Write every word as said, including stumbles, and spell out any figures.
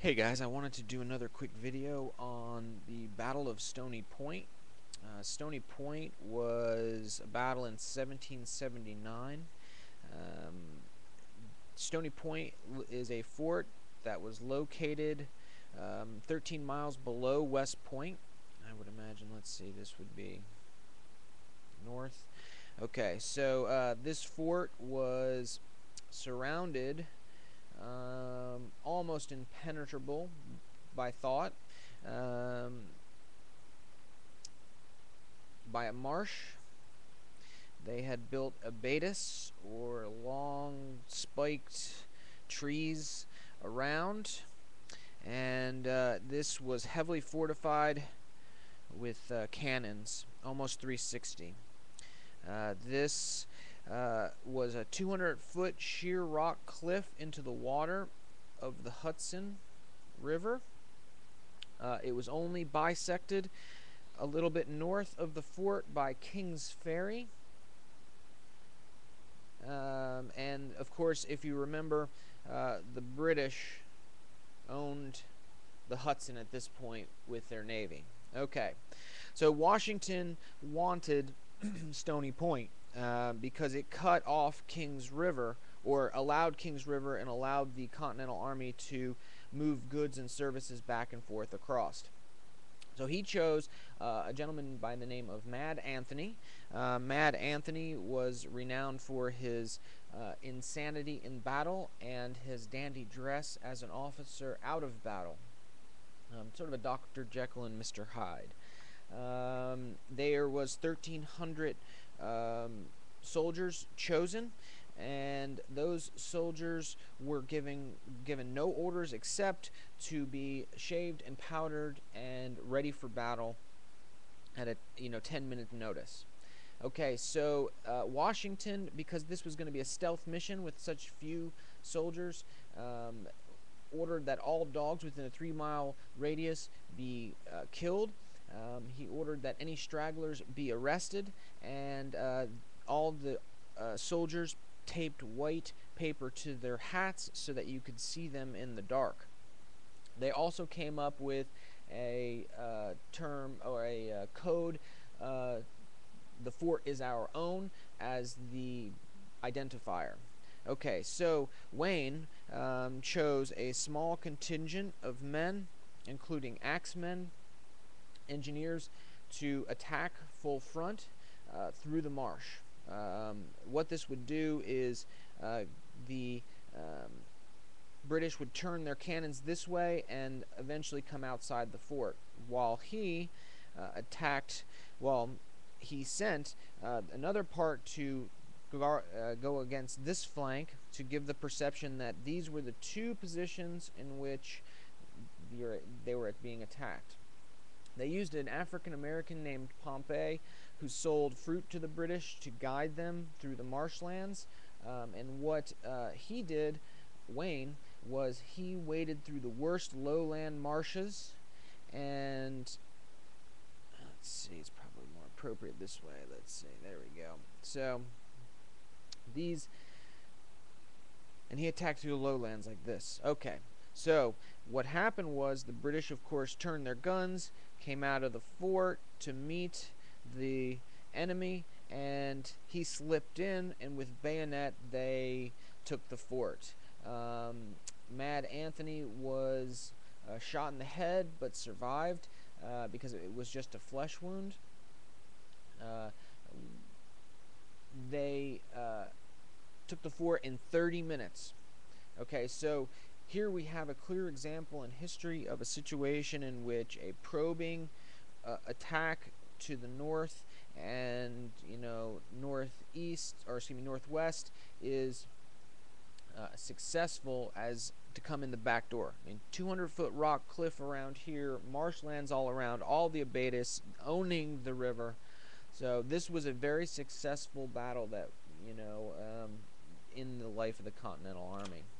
Hey guys, I wanted to do another quick video on the Battle of Stony Point. Uh, Stony Point was a battle in seventeen seventy-nine. Um, Stony Point is a fort that was located um, thirteen miles below West Point. I would imagine, let's see, this would be north. Okay, so uh, this fort was surrounded, Um, almost impenetrable by thought, um, by a marsh. They had built abatis, or long spiked trees around, and uh, this was heavily fortified with uh, cannons, almost three sixty. Uh, this Uh, was a two hundred foot sheer rock cliff into the water of the Hudson River. Uh, it was only bisected a little bit north of the fort by King's Ferry. Um, and of course, if you remember, uh, the British owned the Hudson at this point with their navy. Okay, so Washington wanted Stony Point Uh, because it cut off King's River, or allowed King's River and allowed the Continental Army to move goods and services back and forth across. So he chose uh, a gentleman by the name of Mad Anthony. Uh, Mad Anthony was renowned for his uh, insanity in battle and his dandy dress as an officer out of battle. Um, sort of a Doctor Jekyll and Mister Hyde. Um, there was thirteen hundred Um, soldiers chosen, and those soldiers were given given no orders except to be shaved and powdered and ready for battle at a you know ten minute notice. Okay, so uh, Washington, because this was going to be a stealth mission with such few soldiers, um, ordered that all dogs within a three mile radius be uh, killed. Um, he ordered that any stragglers be arrested, and uh, all the uh, soldiers taped white paper to their hats so that you could see them in the dark. They also came up with a uh, term, or a uh, code, uh, "The fort is our own," as the identifier. Okay, so Wayne um, chose a small contingent of men, including axemen, engineers, to attack full front uh, through the marsh. Um, what this would do is uh, the um, British would turn their cannons this way and eventually come outside the fort, while he uh, attacked, well, he sent uh, another part to go, uh, go against this flank to give the perception that these were the two positions in which they were being attacked. They used an African-American named Pompey, who sold fruit to the British to guide them through the marshlands. Um, and what uh, he did, Wayne, was he waded through the worst lowland marshes, and let's see, it's probably more appropriate this way. Let's see, there we go. So these, and he attacked through the lowlands like this. Okay, so what happened was the British, of course, turned their guns, came out of the fort to meet the enemy, and he slipped in, and with bayonet they took the fort. Um, Mad Anthony was uh, shot in the head but survived uh, because it was just a flesh wound. Uh, they uh, took the fort in thirty minutes. Okay, so here we have a clear example in history of a situation in which a probing uh, attack to the north and you know northeast, or excuse me, northwest, is uh, successful as to come in the back door. I mean, two hundred foot rock cliff around here, marshlands all around, all the abatis, owning the river. So this was a very successful battle that you know um, in the life of the Continental Army.